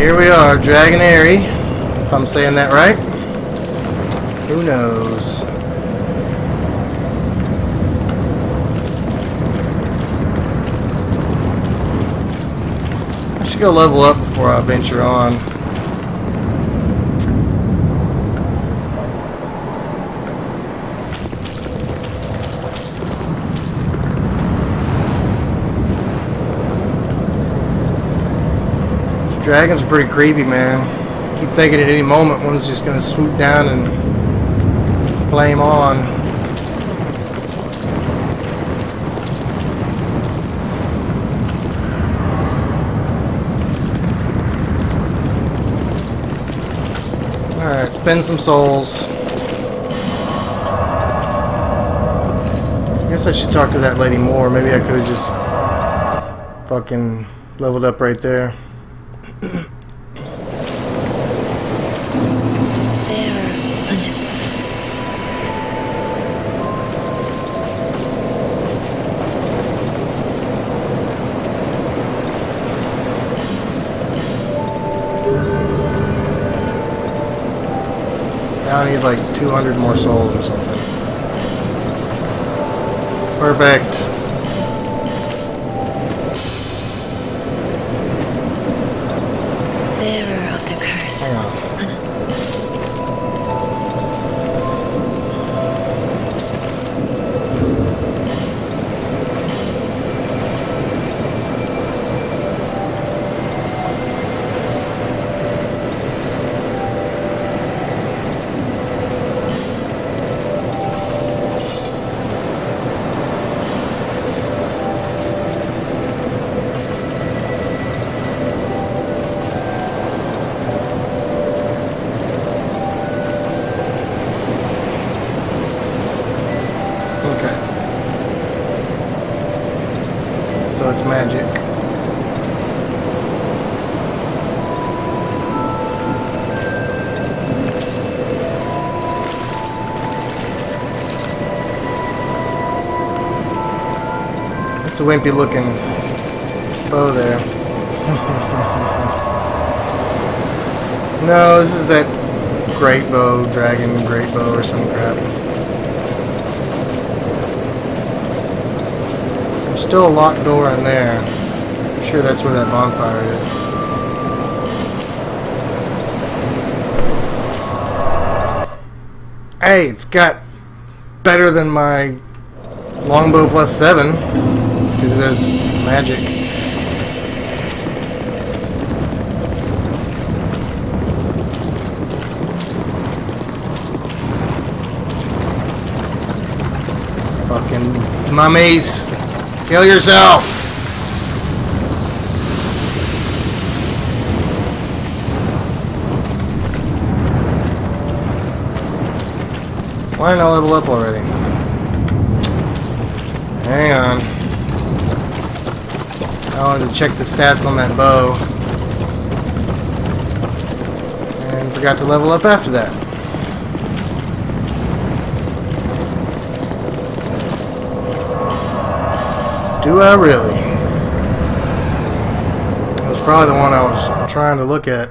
Here we are, Dragon Aerie, if I'm saying that right. Who knows? I should go level up before I venture on. Dragon's pretty creepy, man. I keep thinking at any moment one's just gonna swoop down and flame on. Alright, spend some souls. I guess I should talk to that lady more. Maybe I could have just fucking leveled up right there. Now I need like 200 more souls or something. Perfect. Bearer of the curse. Hang on. It's magic. It's a wimpy looking bow there. No, this is that great bow, dragon great bow or some crap. Still a locked door in there. I'm sure that's where that bonfire is. Hey, it's got better than my longbow plus 7 because it has magic. Fucking mummies. Kill yourself! Why didn't I level up already? Hang on. I wanted to check the stats on that bow. And forgot to level up after that. Do I really? That was probably the one I was trying to look at.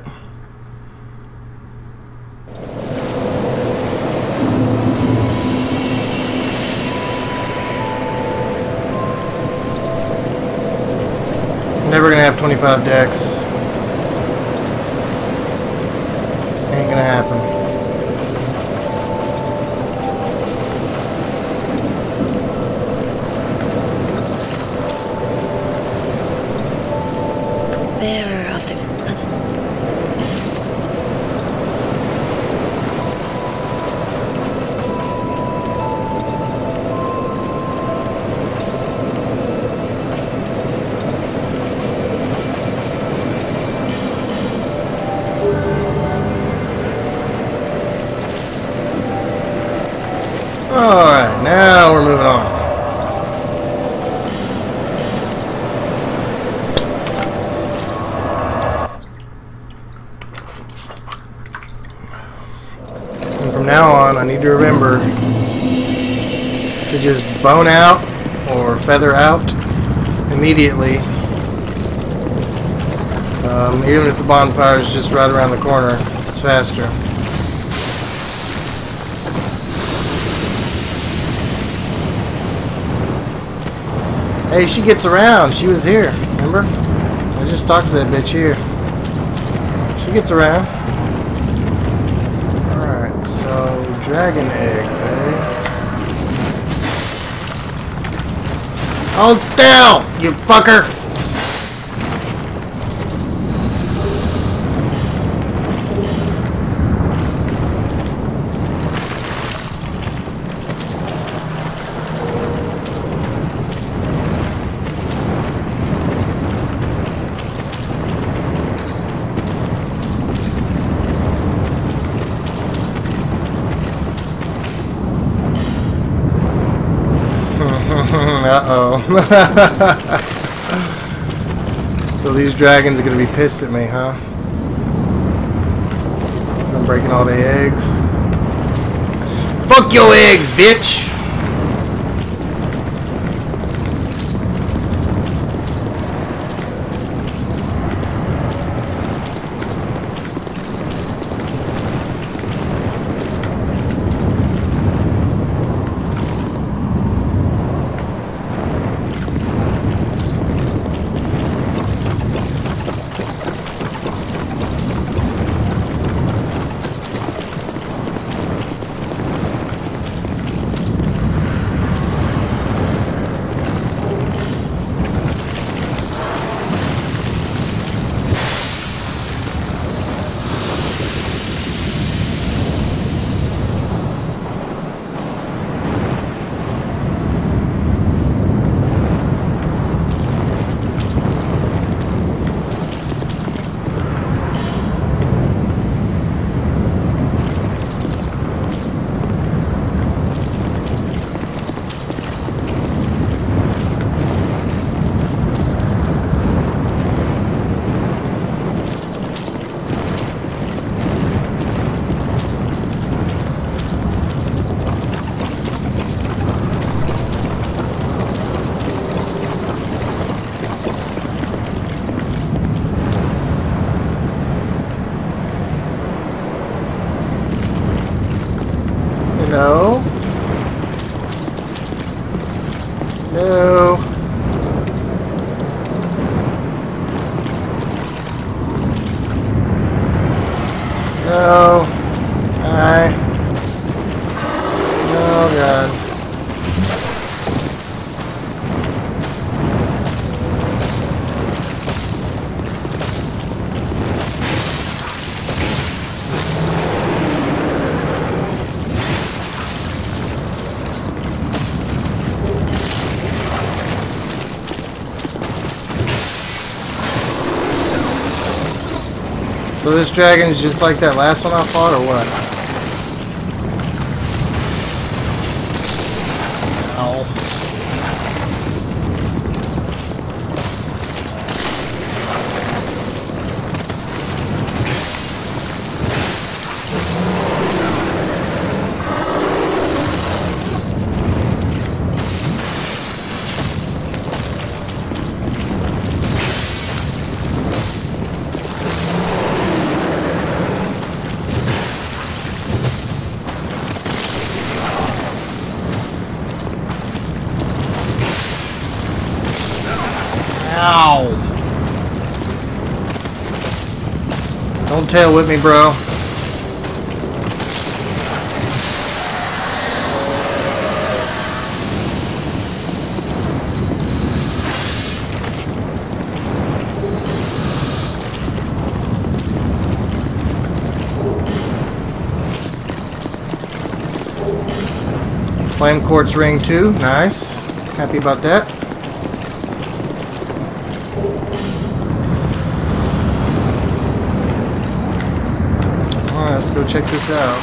Never gonna have 25 decks. Ain't gonna happen. Alright, now we're moving on. And from now on, I need to remember to just bone out or feather out immediately. Even if the bonfire is just right around the corner, it's faster. Hey, she gets around. She was here, remember? I just talked to that bitch here. She gets around. Alright, so dragon eggs, eh? Hold still, you fucker! So these dragons are going to be pissed at me, huh? I'm breaking all the eggs. Fuck your eggs, bitch! No. No. No. Hi. Oh God. So this dragon is just like that last one I fought, or what? Ow! Don't tail whip me, bro. Flame quartz ring too. Nice. Happy about that. Let's go check this out.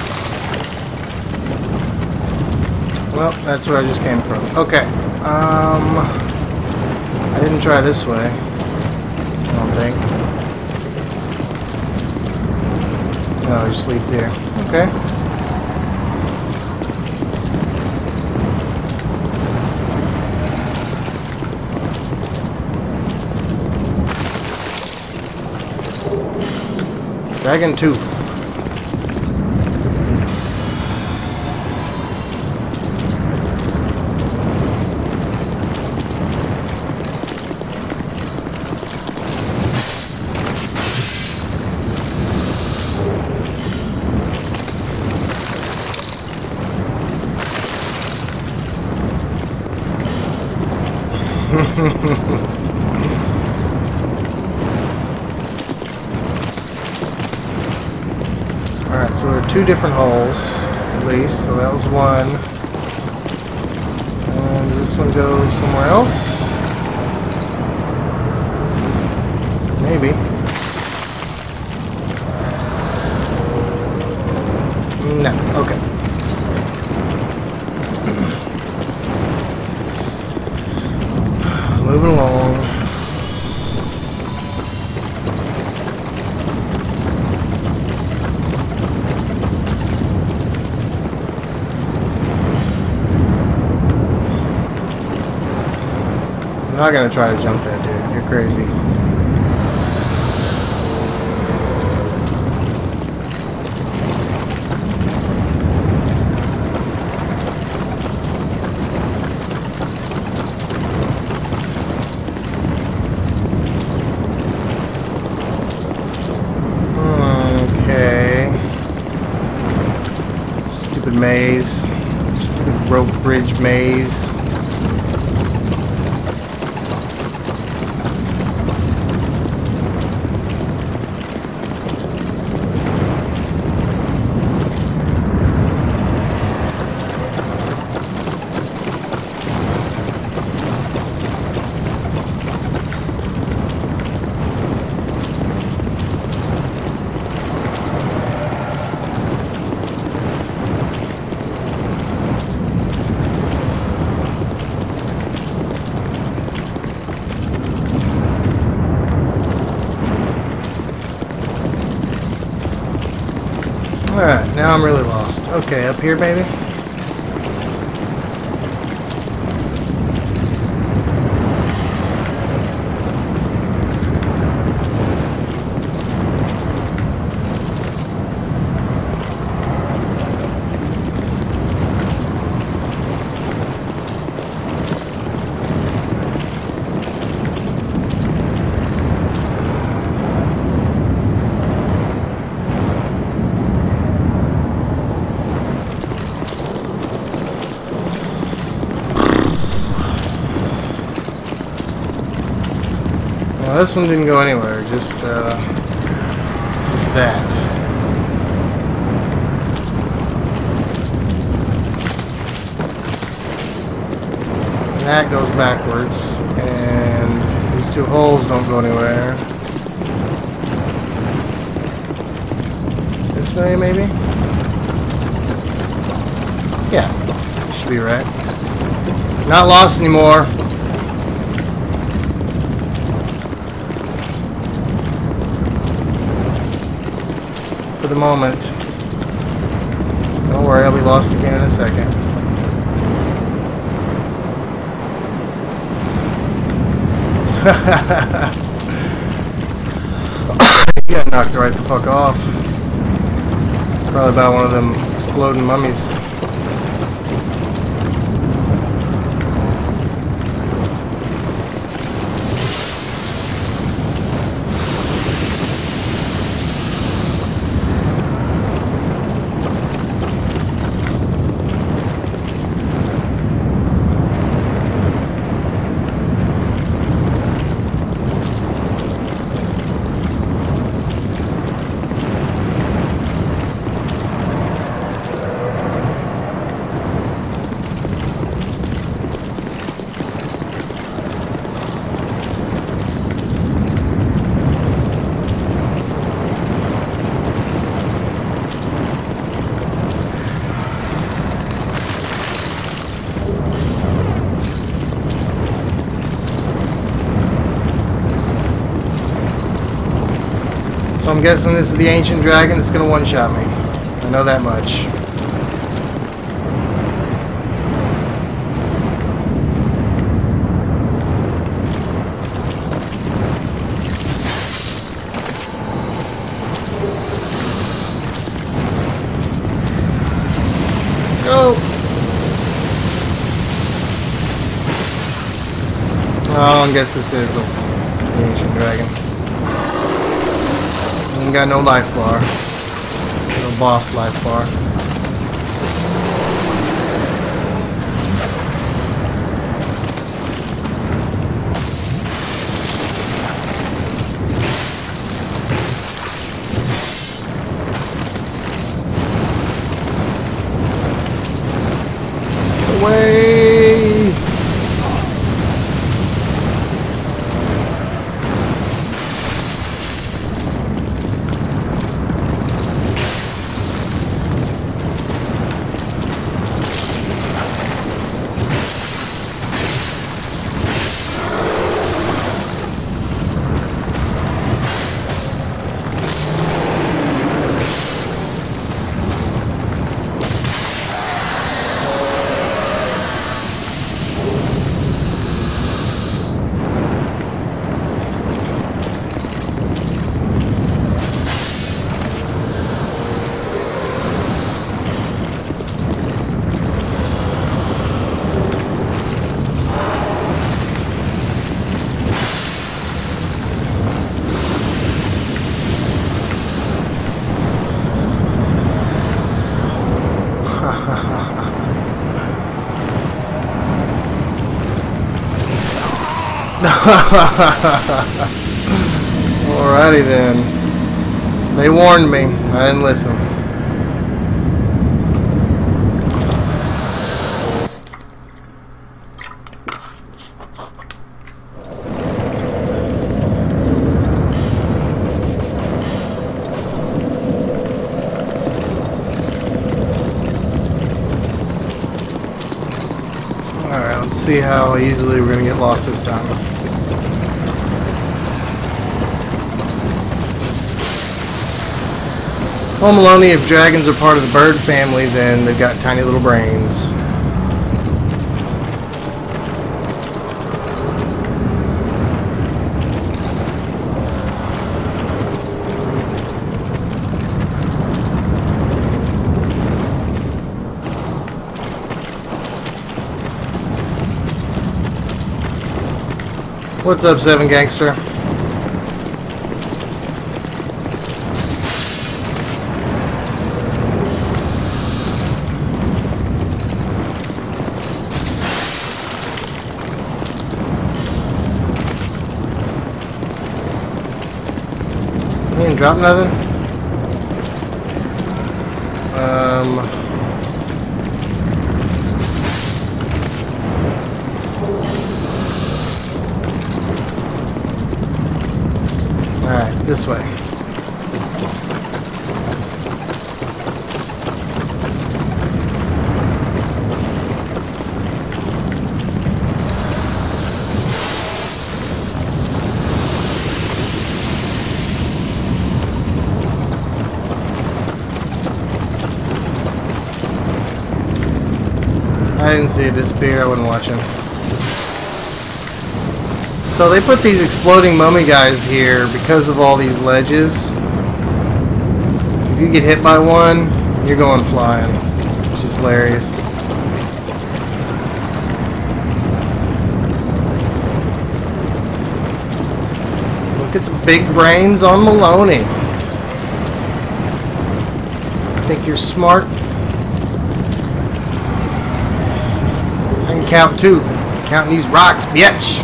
Well, that's where I just came from. Okay. I didn't try this way, I don't think. Oh, it just leads here. Okay. Dragon Tooth. Alright, so there are two different holes, at least, so that was one. And does this one go somewhere else? Maybe. No, okay. Moving along. I'm not gonna try to jump that dude. You're crazy. Okay. Stupid maze. Stupid rope bridge maze. Alright, now I'm really lost. Okay, up here maybe? Well, this one didn't go anywhere, just that. And that goes backwards, and these two holes don't go anywhere. This way, maybe? Yeah, should be right. Not lost anymore. For the moment. Don't worry, I'll be lost again in a second. He got knocked right the fuck off. Probably by one of them exploding mummies. So I'm guessing this is the ancient dragon that's going to one-shot me. I know that much. Oh, I guess this is the ancient dragon. Ain't got no life bar. No boss life bar. Alrighty then. They warned me. I didn't listen. Alright, let's see how easily we're gonna get lost this time. Well, Maloney, if dragons are part of the bird family, then they've got tiny little brains. What's up, Seven Gangster? Drop nothing? Alright, this way. I didn't see it disappear, I wasn't watching. So they put these exploding mummy guys here because of all these ledges. If you get hit by one, you're going flying, which is hilarious. Look at the big brains on Maloney. Think you're smart? Count two. Counting these rocks, bitch.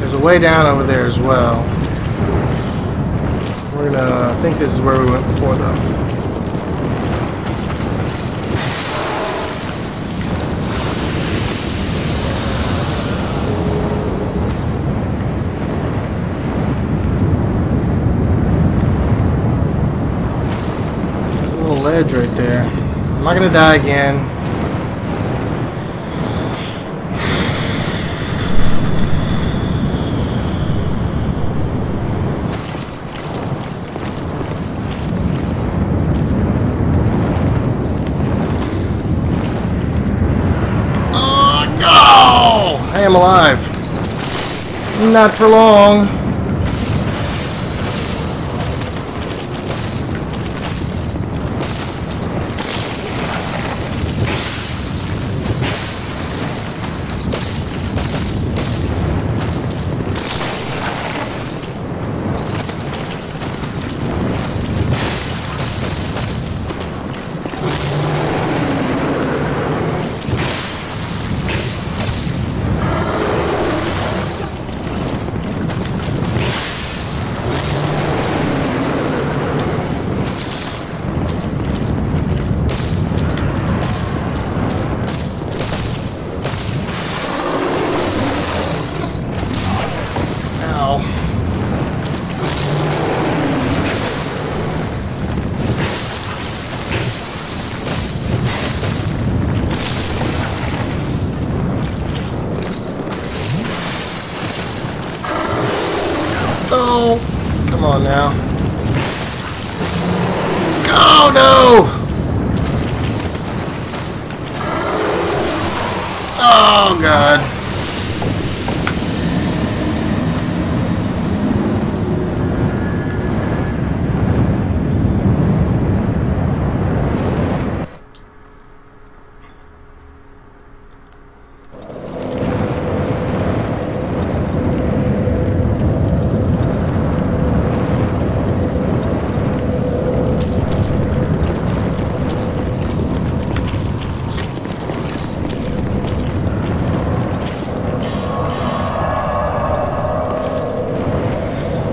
There's a way down over there as well. We're gonna, I think this is where we went before though. Right there. I'm not gonna die again. Oh no! Hey, I'm alive. Not for long.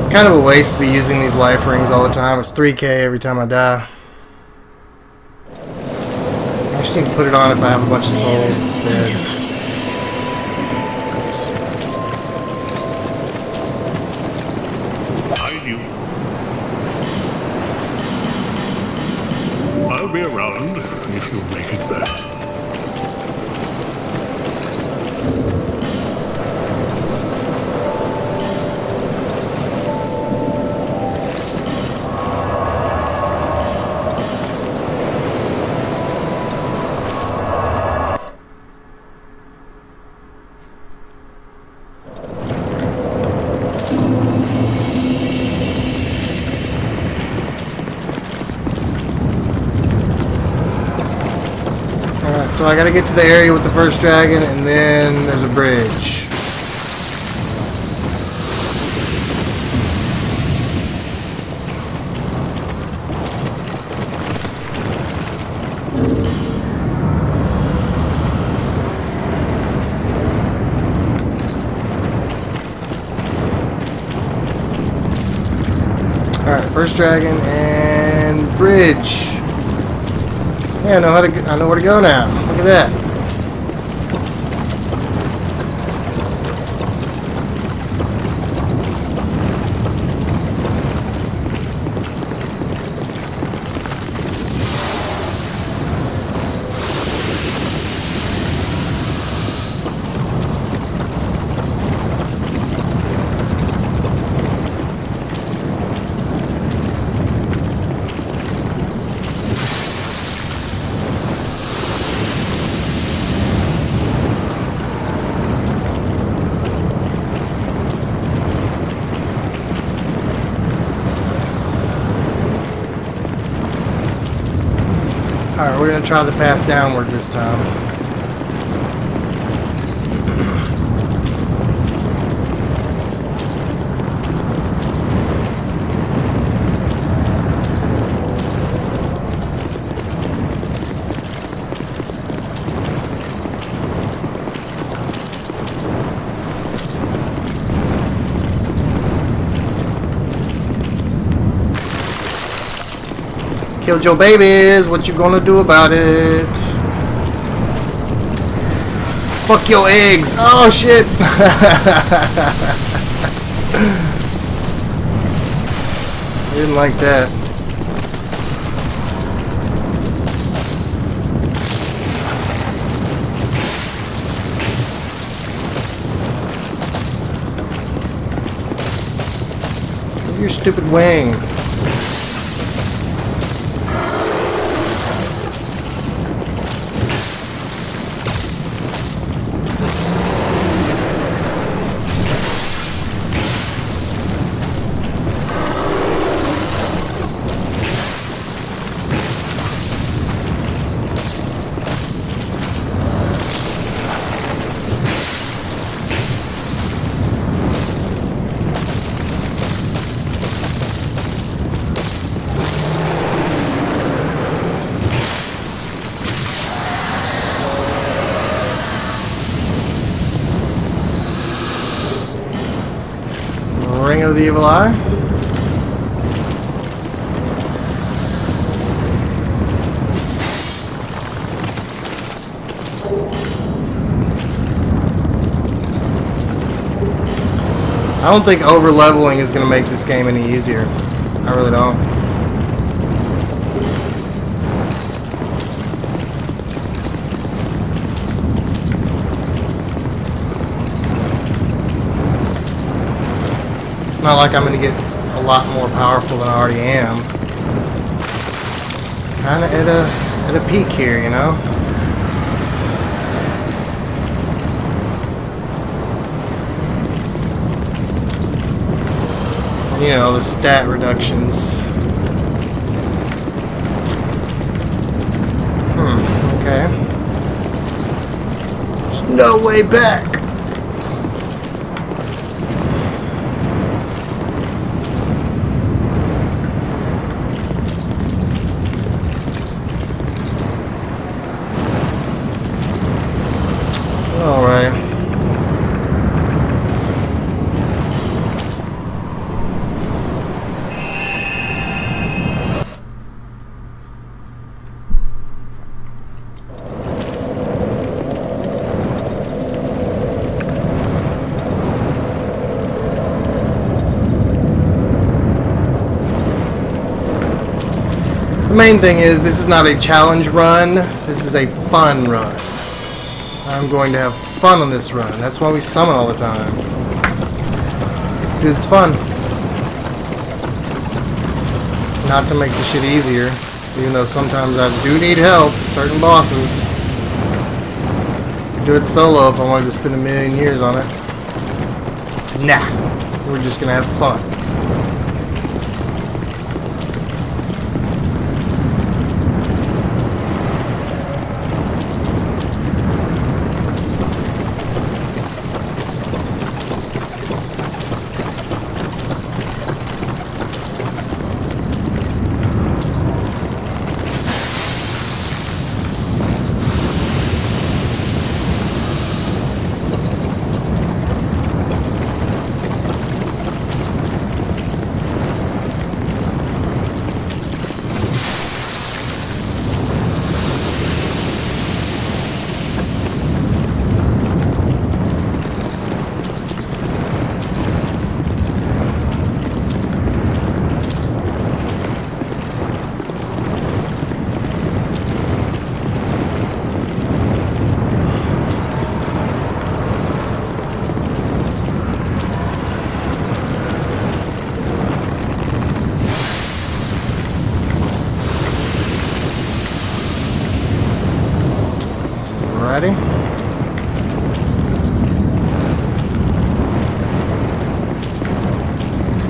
Kind of a waste to be using these life rings all the time. It's 3k every time I die. I just need to put it on if I have a bunch of souls instead. Oops. I knew. I'll be around if you make it back. So I gotta get to the area with the first dragon, and then there's a bridge. Alright, first dragon and bridge. Yeah, I know where to go now. Look at that. Alright, we're going to try the path downward this time. Killed your babies, what you gonna do about it? Fuck your eggs! Oh shit! Didn't like that. Look at your stupid wing. the evil eye. I don't think over leveling is going to make this game any easier. I really don't. Not like I'm going to get a lot more powerful than I already am. Kind of at a peak here, you know? And, you know, the stat reductions. Okay. There's no way back! The main thing is, this is not a challenge run, this is a fun run. I'm going to have fun on this run, that's why we summon all the time. It's fun. Not to make the shit easier, even though sometimes I do need help, certain bosses. I could do it solo if I wanted to spend a million years on it. Nah, we're just going to have fun.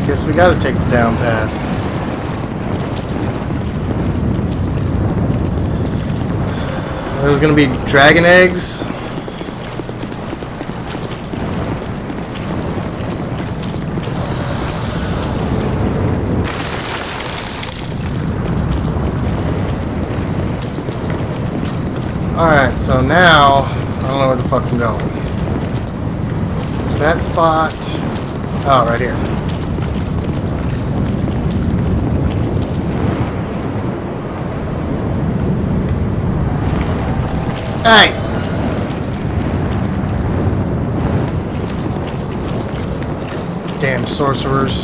Guess we gotta take the down path. There's gonna be dragon eggs. Alright, so now I don't know where the fuck I'm going. There's that spot. Oh, right here. Hey! Damn sorcerers.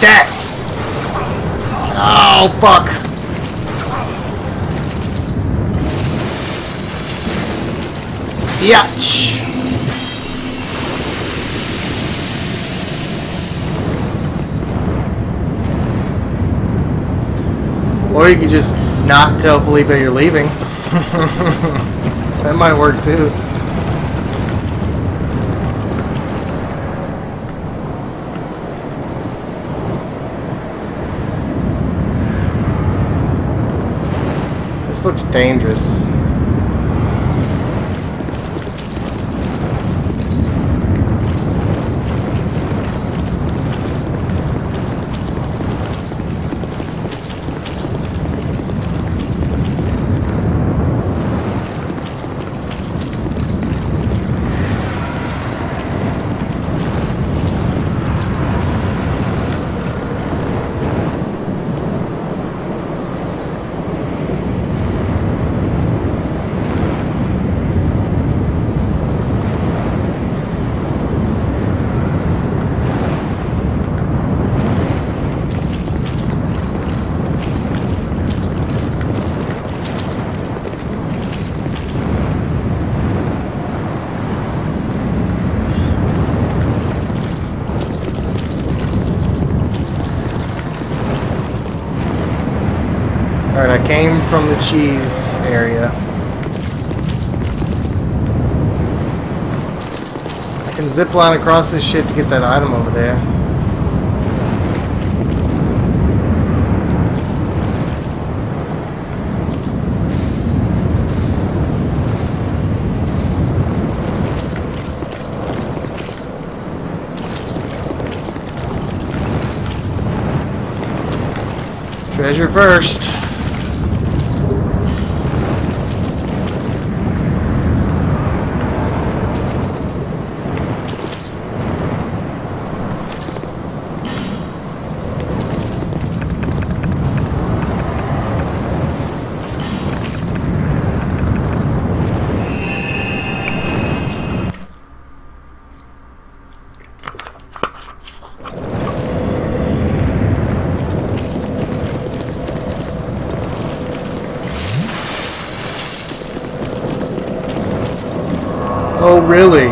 That! Oh, fuck! Yatch! Or you can just not tell Felipe you're leaving. That might work too. This looks dangerous. came from the cheese area. I can zipline across this shit to get that item over there. Treasure first. Oh, really?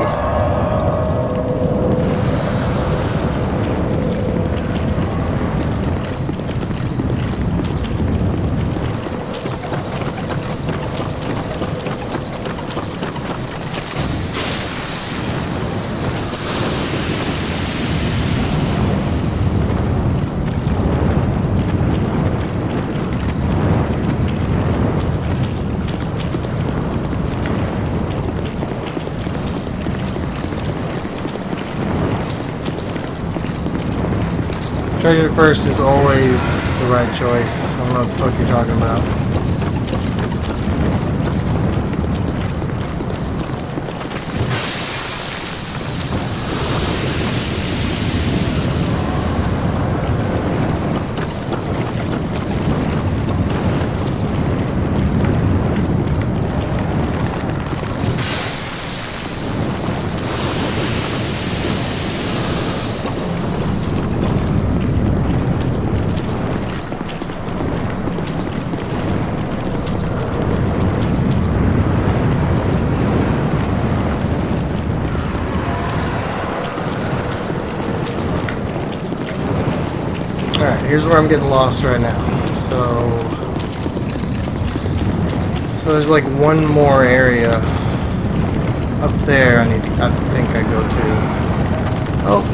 Treasure first is always the right choice. I don't know what the fuck you're talking about. Alright, here's where I'm getting lost right now. So there's like one more area up there I think I go to. Oh.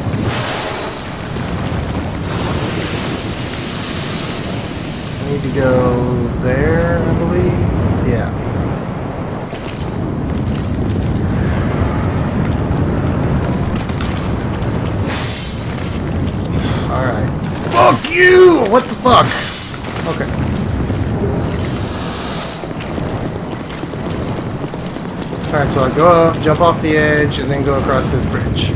I need to go there, I believe. Yeah. Fuck you! What the fuck? Okay. Alright, so I go up, jump off the edge, and then go across this bridge.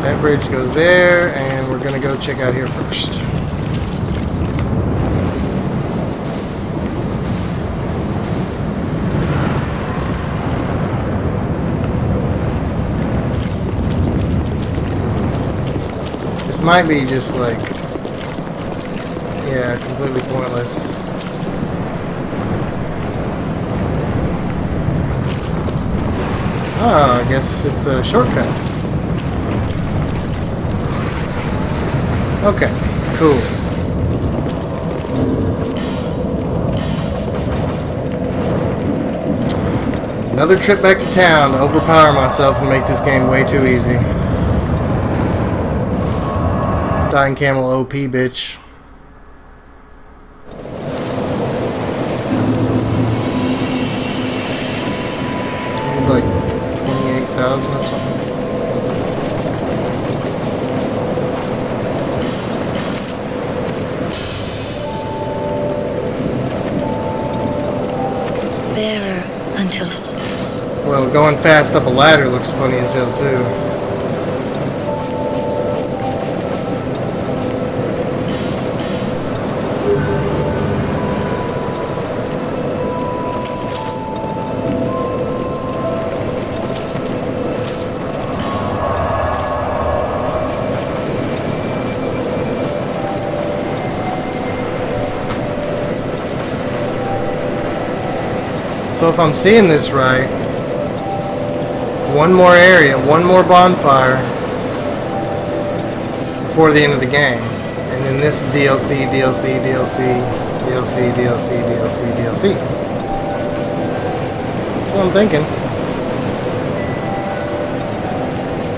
That bridge goes there, and we're gonna go check out here first. Might be just like, yeah, completely pointless. Oh, I guess it's a shortcut. Okay, cool. Another trip back to town to overpower myself and make this game way too easy. Dying camel OP, bitch. Like 28,000 or something. There until. Well, going fast up a ladder looks funny as hell too. So if I'm seeing this right, one more area, one more bonfire, before the end of the game. And then this DLC, DLC, DLC, DLC, DLC, DLC, DLC. That's what I'm thinking.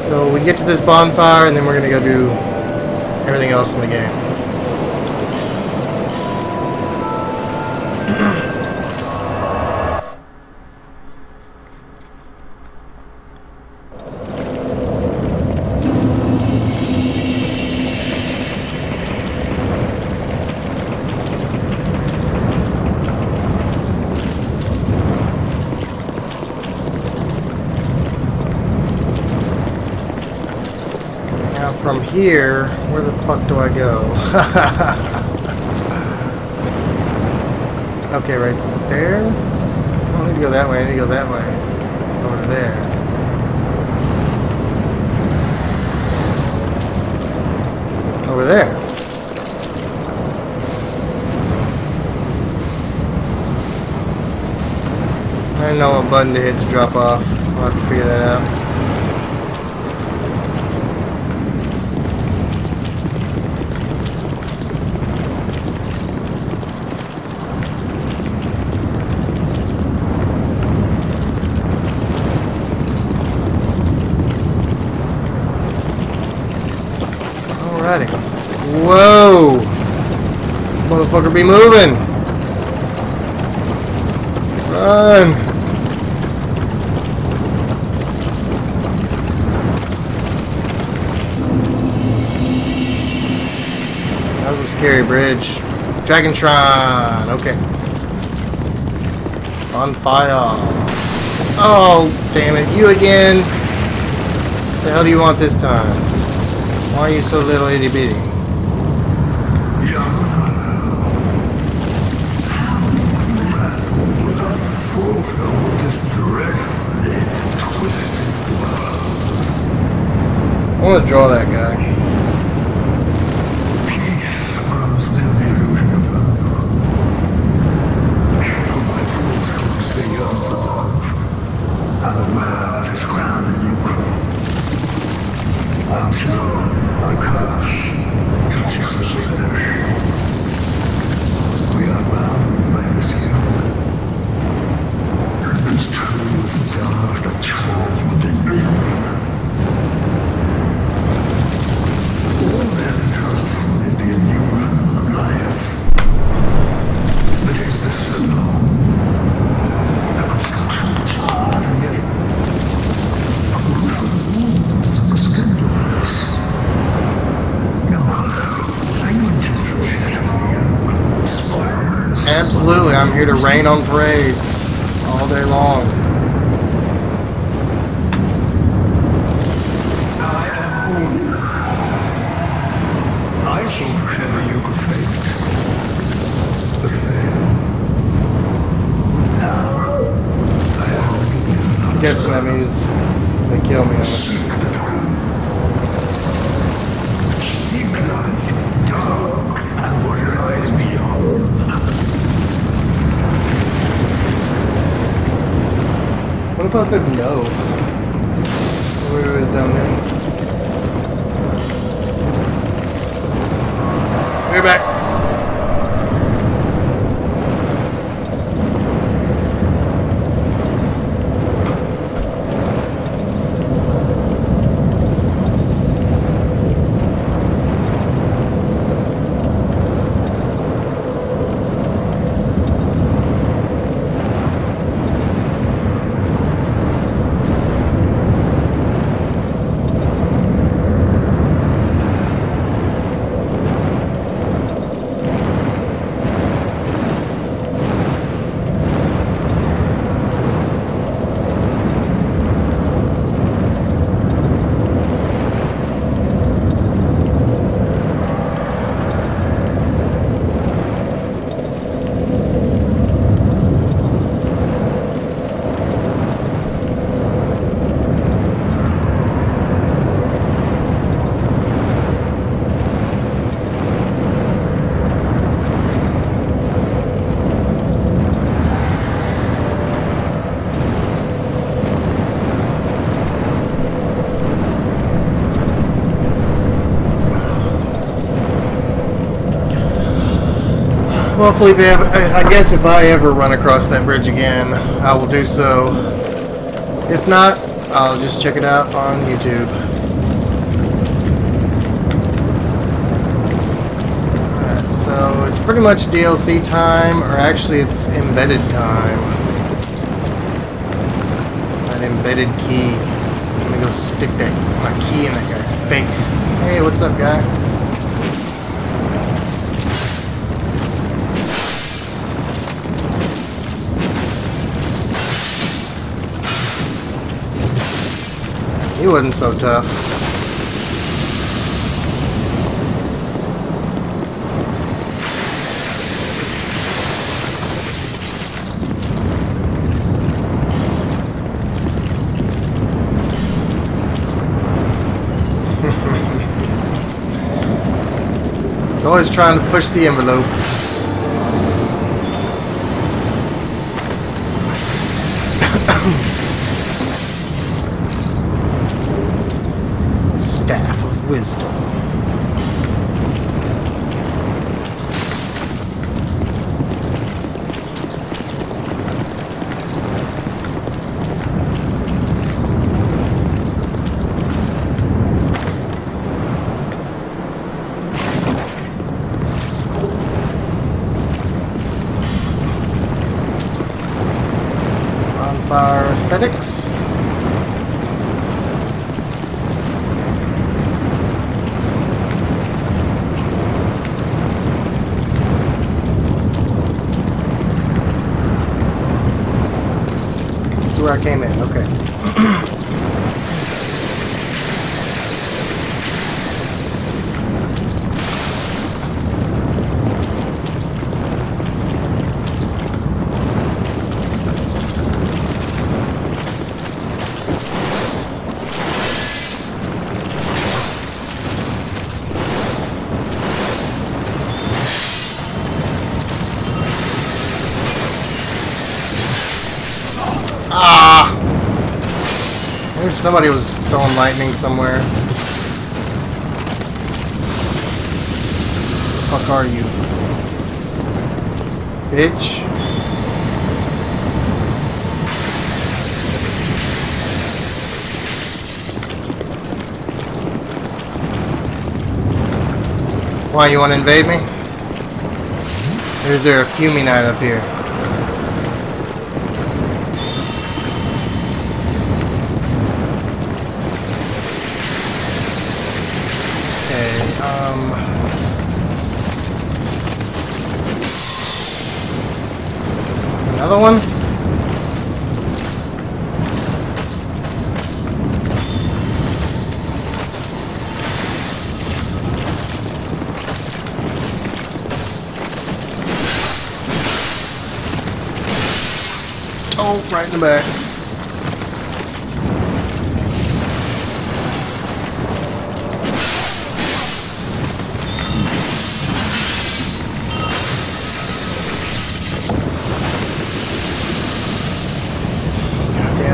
So we get to this bonfire, and then we're going to go do everything else in the game. From here, where the fuck do I go? Okay, right there? I don't need to go that way, I need to go that way. Over to there. Over there. I didn't know what button to hit to drop off. I'll have to figure that out. Whoa! Motherfucker be moving! Run! That was a scary bridge. Dragon Shrine! Okay. On fire. Oh, damn it. You again! What the hell do you want this time? Why are you so little itty bitty? I want to draw that guy. Peace comes with the illusion of love. For my fools who stay young for love, unaware of his crown and evil. Until a curse touches his flesh, we are bound by this yoke. His truth is carved a child within me. Absolutely, I'm here to rain on parades all day long. I shall share you the fate. The fate. Now, I'm guessing that means they kill me. What if I said no? We would have done that. We're back. Well, Felipe, I guess if I ever run across that bridge again, I will do so. If not, I'll just check it out on YouTube. Alright, so it's pretty much DLC time, or actually it's embedded time. That embedded key. I'm gonna go stick that my key in that guy's face. Hey, what's up, guy? He wasn't so tough. He's always trying to push the envelope. Wisdom. Bonfire aesthetics. Where I came in, okay. Somebody was throwing lightning somewhere. Where the fuck are you? Bitch. Why, you wanna invade me? Or is there a fuming knight up here? Another one? Oh, right in the back.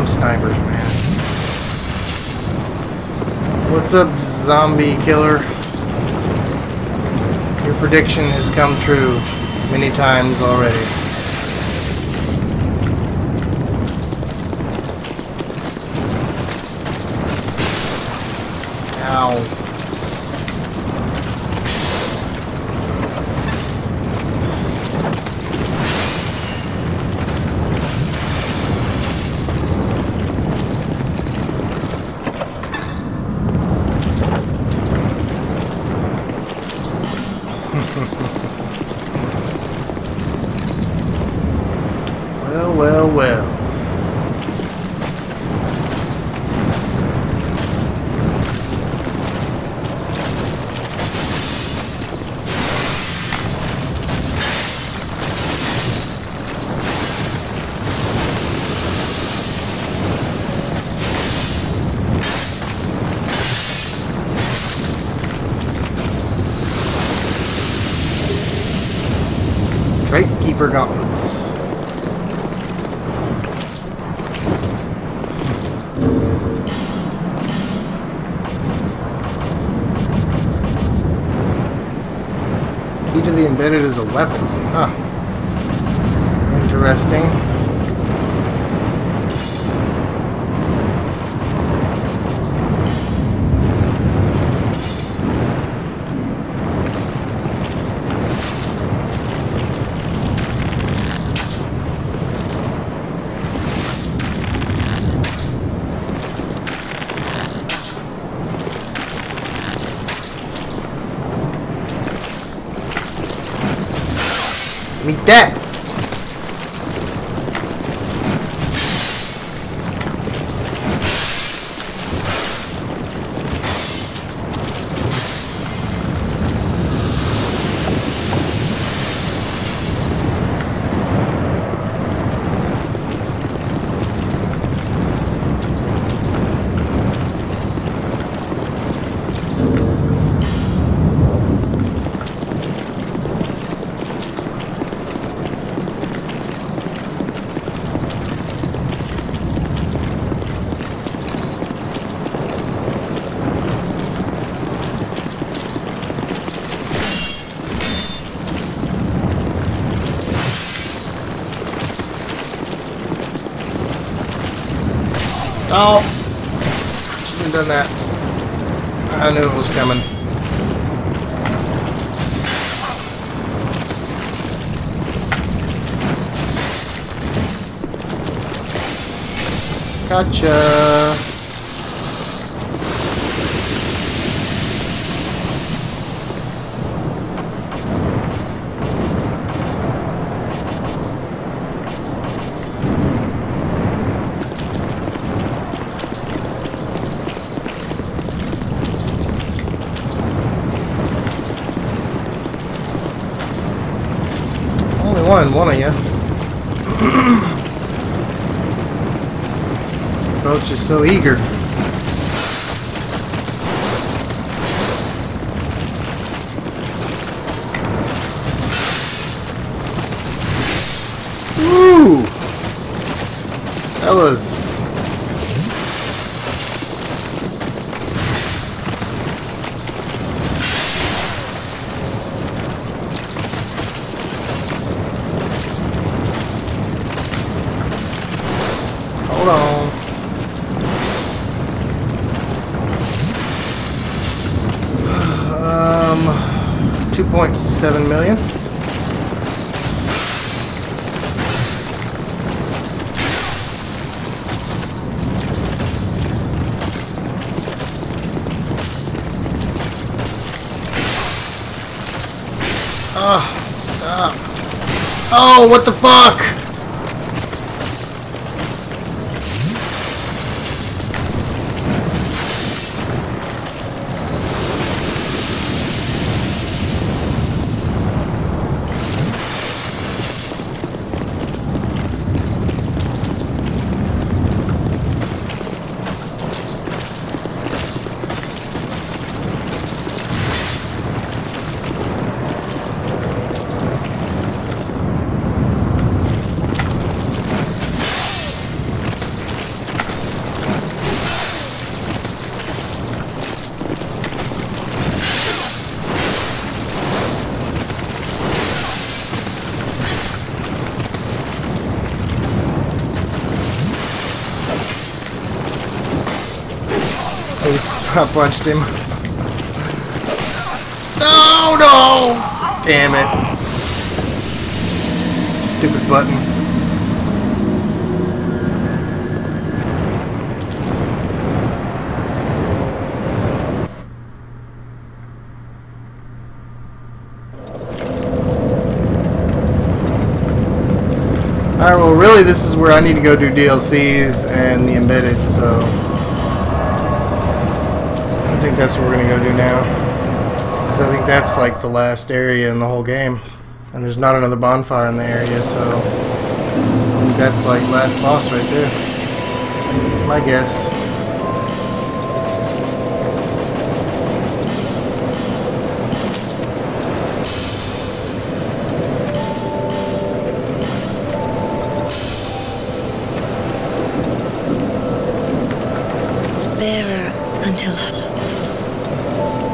Snipers, man. What's up, zombie killer? Your prediction has come true many times already. Ow. Well. Drake Keeper Gauntlets. completely embedded as a weapon. Huh. Interesting. Meet that! Oh, shouldn't have done that. I knew it was coming. Gotcha. One of you. Coach is so eager. Woo! Fellas. $7 million. Ah, oh, stop. Oh, what the fuck? I punched him. Oh no! Damn it. Stupid button. Alright, well really this is where I need to go do DLCs and the embedded, so I think that's what we're going to go do now, because I think that's like the last area in the whole game, and there's not another bonfire in the area, so I think that's like last boss right there. That's my guess. Bearer until